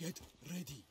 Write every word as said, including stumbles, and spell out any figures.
Get ready.